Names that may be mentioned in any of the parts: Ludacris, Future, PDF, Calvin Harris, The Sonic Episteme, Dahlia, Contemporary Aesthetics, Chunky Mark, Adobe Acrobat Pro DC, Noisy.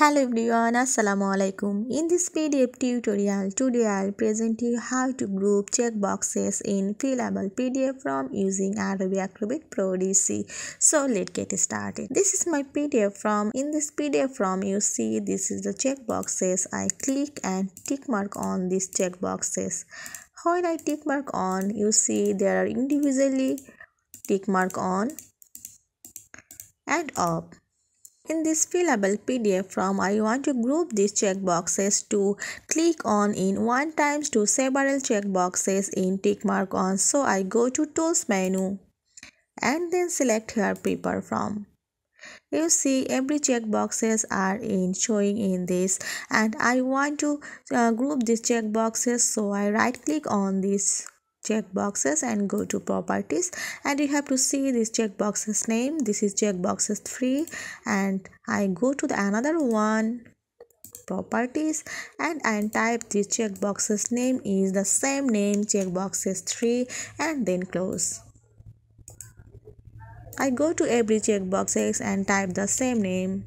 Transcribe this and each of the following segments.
Hello everyone, assalamu alaikum. In this PDF tutorial, today I'll present you how to group checkboxes in fillable PDF from using Adobe Acrobat Pro DC. So let's get started. This is my PDF from. In this PDF from, you see this is the checkboxes. I click and tick mark on these checkboxes. When I tick mark on, you see there are individually tick mark on and up. In this fillable PDF from, I want to group these checkboxes to click on in one times to several checkboxes in tick mark on. So I go to Tools menu and then select here Paper From. You see every checkboxes are in showing in this, and I want to group these checkboxes. So I right click on this checkboxes and go to Properties, and you have to see this checkboxes name. This is checkboxes 3, and I go to the another one, Properties, and I type the checkboxes name is the same name, checkboxes 3, and then close. I go to every checkboxes and type the same name.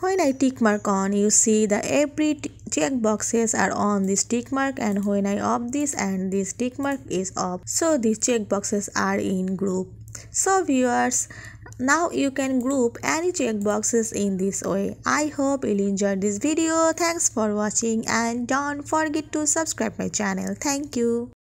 When I tick mark on, you see that every checkboxes are on this tick mark, and when I up this and this tick mark is up. So these checkboxes are in group. So viewers, now you can group any checkboxes in this way. I hope you'll enjoy this video. Thanks for watching, and don't forget to subscribe my channel. Thank you.